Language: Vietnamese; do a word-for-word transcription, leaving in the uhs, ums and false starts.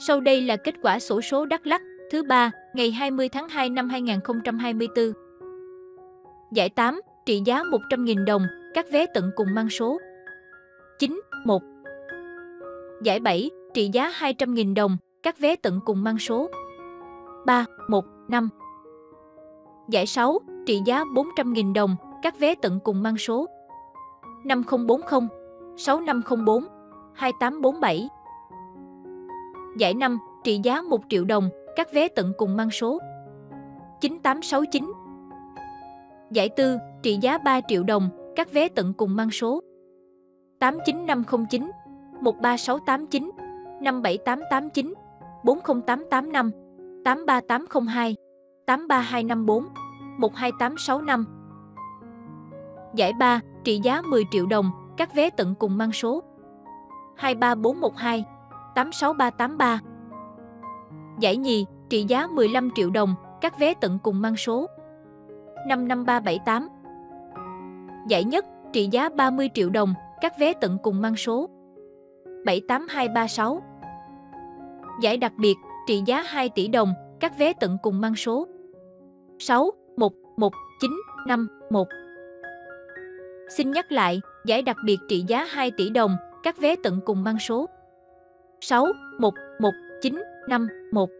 Sau đây là kết quả xổ số Đắk Lắk thứ ba ngày hai mươi tháng hai năm hai nghìn không trăm hai mươi tư. Giải tám trị giá một trăm nghìn đồng, các vé tận cùng mang số chín một. Giải bảy trị giá hai trăm nghìn đồng, các vé tận cùng mang số ba một năm. Giải sáu trị giá bốn trăm nghìn đồng, các vé tận cùng mang số năm không bốn không, sáu năm không bốn, hai tám bốn bảy. Giải năm trị giá một triệu đồng, các vé tận cùng mang số chín tám sáu chín. Giải tư trị giá ba triệu đồng, các vé tận cùng mang số tám chín năm không chín, một ba sáu tám chín, năm bảy tám tám chín, bốn không tám tám năm, tám ba tám không hai, tám ba hai năm bốn, một hai tám sáu năm. Giải ba trị giá mười triệu đồng, các vé tận cùng mang số hai ba bốn một hai, tám sáu ba tám ba. Giải nhì trị giá mười lăm triệu đồng, các vé tận cùng mang số năm năm ba bảy tám. Giải nhất trị giá ba mươi triệu đồng, các vé tận cùng mang số bảy tám hai ba sáu. Giải đặc biệt trị giá hai tỷ đồng, các vé tận cùng mang số sáu một một chín năm một. Xin nhắc lại, giải đặc biệt trị giá hai tỷ đồng, các vé tận cùng mang số sáu một một chín năm một.